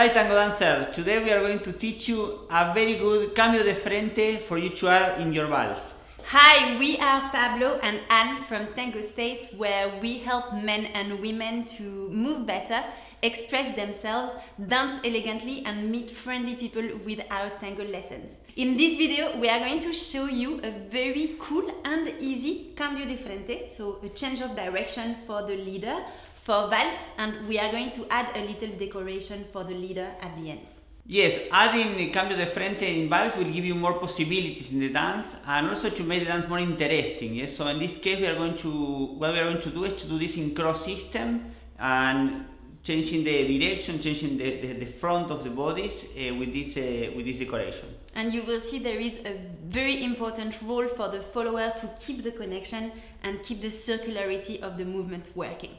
Hi Tango Dancer, today we are going to teach you a very good cambio de frente for you to add in your vals. Hi, we are Pablo and Anne from Tango Space, where we help men and women to move better, express themselves, dance elegantly and meet friendly people with our tango lessons. In this video, we are going to show you a very cool and easy cambio de frente, so a change of direction for the leader, for vals, and we are going to add a little decoration for the leader at the end. Yes, adding cambio de frente in vals will give you more possibilities in the dance and also to make the dance more interesting. Yes? So in this case, what we are going to do is to do this in cross-system and changing the direction, changing the front of the bodies with this decoration. And you will see there is a very important role for the follower to keep the connection and keep the circularity of the movement working.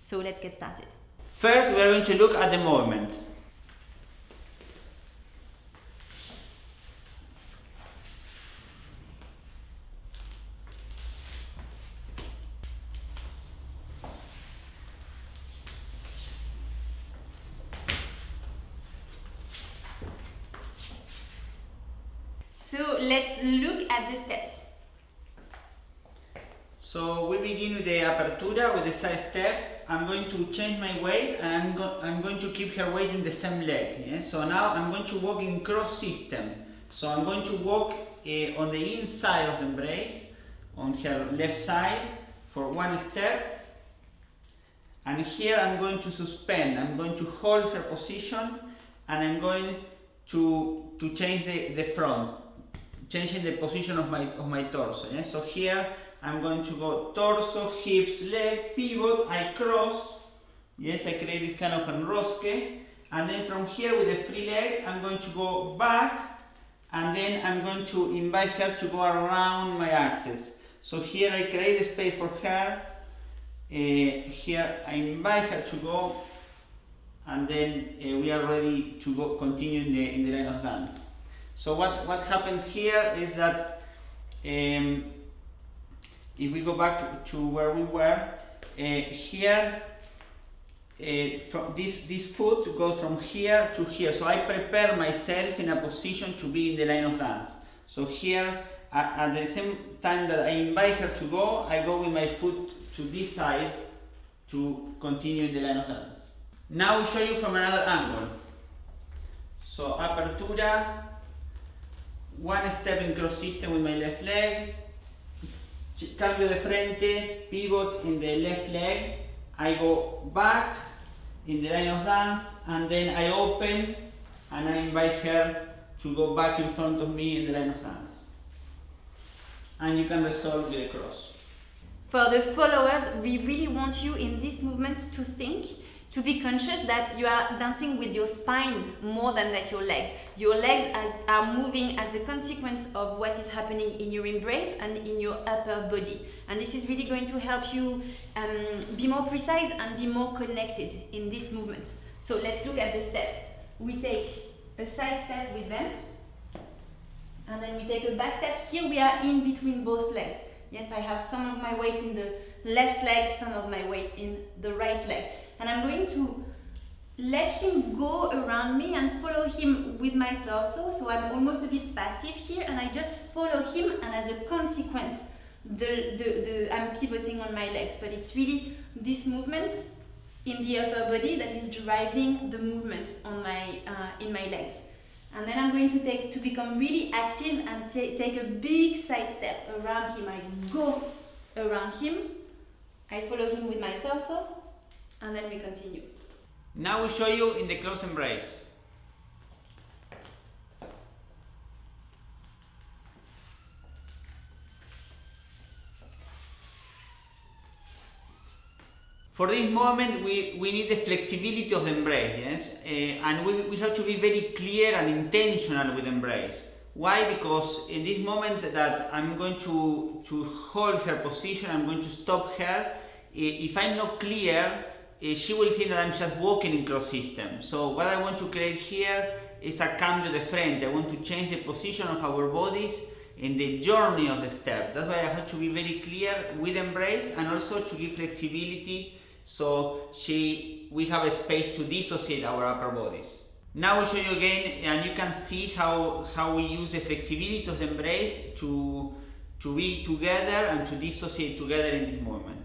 So let's get started. First, we are going to look at the movement. So let's look at the steps. So we begin with the apertura, with the side step. I'm going to change my weight and I'm going to keep her weight in the same leg. Yeah? So now I'm going to walk in cross system. So I'm going to walk on the inside of the embrace, on her left side for one step. And here I'm going to suspend. I'm going to hold her position and I'm going to change the front. Changing the position of my torso. Yeah? So here I'm going to go torso, hips, leg, pivot, I cross. Yes, I create this kind of enrosque. And then from here with the free leg, I'm going to go back. And then I'm going to invite her to go around my axis. So here I create a space for her. Here I invite her to go. And then we are ready to go continue in the line of dance. So what happens here is that if we go back to where we were, here from this foot goes from here to here. So I prepare myself in a position to be in the line of dance. So here, at the same time that I invite her to go, I go with my foot to this side to continue the line of dance. Now we show you from another angle. So apertura. One step in cross system with my left leg, cambio de frente, pivot in the left leg, I go back in the line of dance and then I open and I invite her to go back in front of me in the line of dance. And you can resolve with a cross. For the followers, we really want you in this movement to think, to be conscious that you are dancing with your spine more than that your legs. Your legs are moving as a consequence of what is happening in your embrace and in your upper body. And this is really going to help you be more precise and be more connected in this movement. So let's look at the steps. We take a side step with them, and then we take a back step. Here we are in between both legs. Yes, I have some of my weight in the left leg, some of my weight in the right leg. And I'm going to let him go around me and follow him with my torso. So I'm almost a bit passive here and I just follow him, and as a consequence I'm pivoting on my legs. But it's really this movement in the upper body that is driving the movements on my, in my legs. And then I'm going to become really active and take a big side step around him. I go around him, I follow him with my torso, and then we continue. Now we show you in the close embrace. For this moment, we need the flexibility of the embrace, yes? And we have to be very clear and intentional with embrace. Why? Because in this moment that I'm going to hold her position, I'm going to stop her. If I'm not clear, she will think that I'm just walking in cross system. So what I want to create here is a cambio de frente. I want to change the position of our bodies and the journey of the step. That's why I have to be very clear with embrace and also to give flexibility so we have a space to dissociate our upper bodies. Now I'll show you again, and you can see how we use the flexibility of the embrace to be together and to dissociate together in this movement.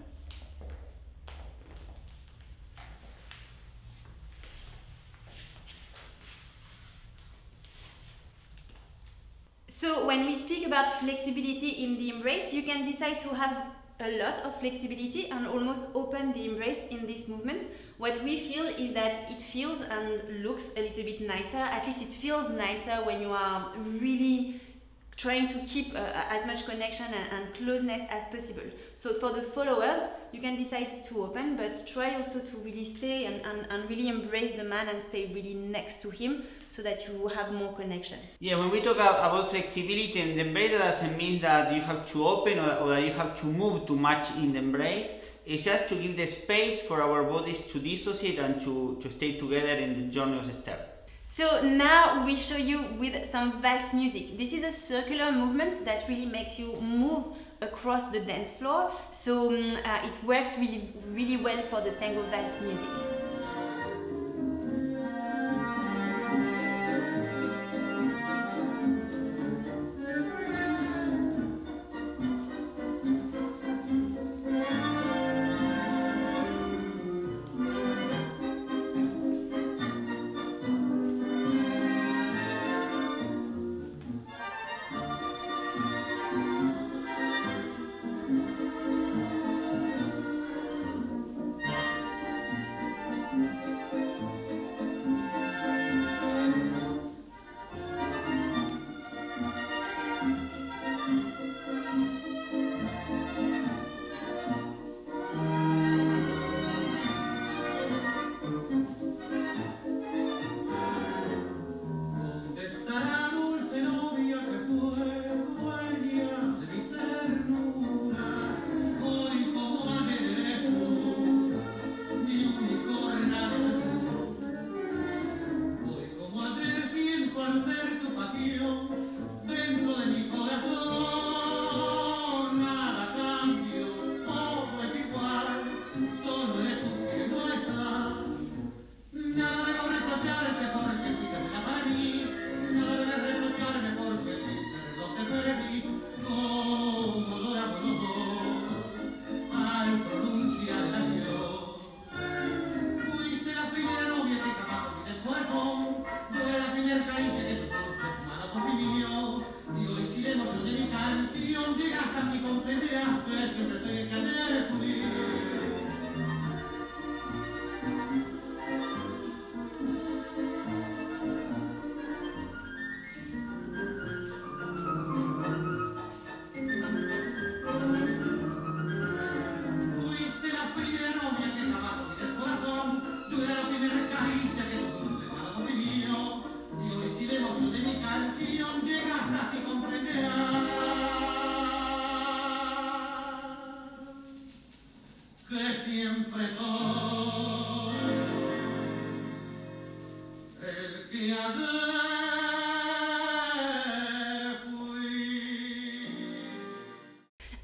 So when we speak about flexibility in the embrace, you can decide to have a lot of flexibility and almost open the embrace in this movement. What we feel is that it feels and looks a little bit nicer, at least it feels nicer when you are really trying to keep as much connection and closeness as possible. So for the followers, you can decide to open, but try also to really stay and really embrace the man and stay really next to him so that you have more connection. Yeah, when we talk about flexibility in the embrace, that doesn't mean that you have to open or that you have to move too much in the embrace. It's just to give the space for our bodies to dissociate and to stay together in the journey of the step. So now we show you with some vals music. This is a circular movement that really makes you move across the dance floor. So it works really, really well for the tango vals music.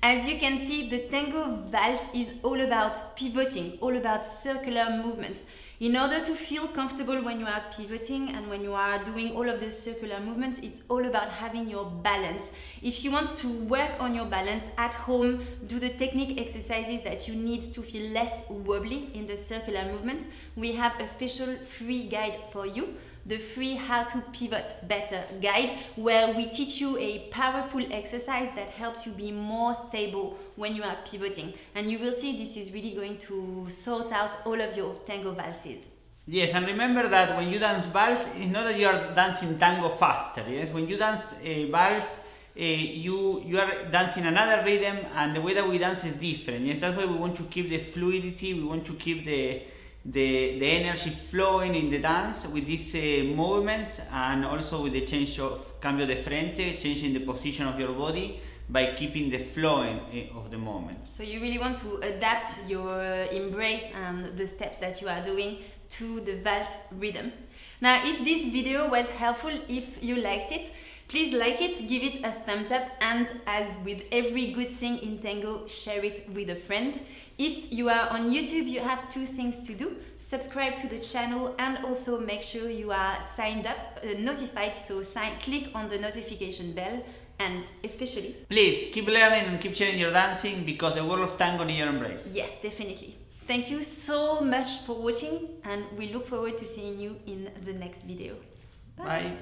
As you can see, the tango vals is all about pivoting, all about circular movements. In order to feel comfortable when you are pivoting and when you are doing all of the circular movements, it's all about having your balance. If you want to work on your balance at home, do the technique exercises that you need to feel less wobbly in the circular movements. We have a special free guide for you. The free How to Pivot Better guide, where we teach you a powerful exercise that helps you be more stable when you are pivoting. And you will see this is really going to sort out all of your tango valses. Yes, and remember that when you dance vals, it's not that you are dancing tango faster. Yes, when you dance vals, you are dancing another rhythm, and the way that we dance is different. Yes, that's why we want to keep the fluidity, we want to keep the energy flowing in the dance with these movements, and also with the change of cambio de frente, changing the position of your body by keeping the flowing of the moment. So you really want to adapt your embrace and the steps that you are doing to the vals rhythm. Now, if this video was helpful, if you liked it, please like it, give it a thumbs up, and as with every good thing in tango, share it with a friend. If you are on YouTube, you have two things to do. Subscribe to the channel and also make sure you are signed up, notified, so click on the notification bell, and especially... please, keep learning and keep sharing your dancing because the world of tango needs your embrace. Yes, definitely. Thank you so much for watching and we look forward to seeing you in the next video. Bye! Bye.